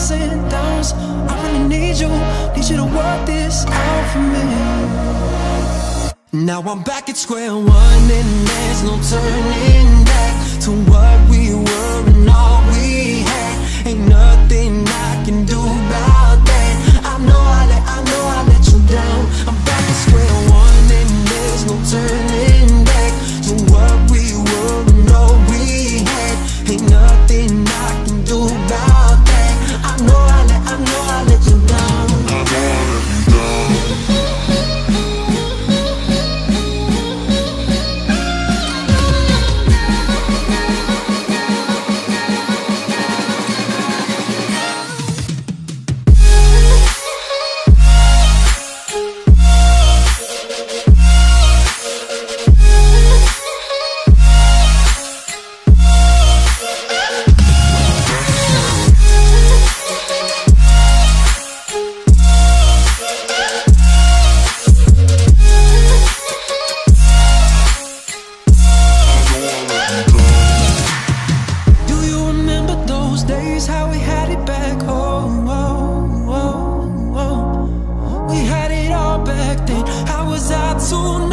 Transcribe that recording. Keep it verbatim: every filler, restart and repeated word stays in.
ups and downs. I really need you, need you to work this out for me. Now I'm back at square one, and there's no turning back to what we were and all we had. Ain't nothing I can do about that. I know I let, I know I let you down. I'm back at square one, and there's no turning back to what we were and all we had. Ain't nothing I can do about that. I know I let, I know I let you down. I know I let you down. Soon.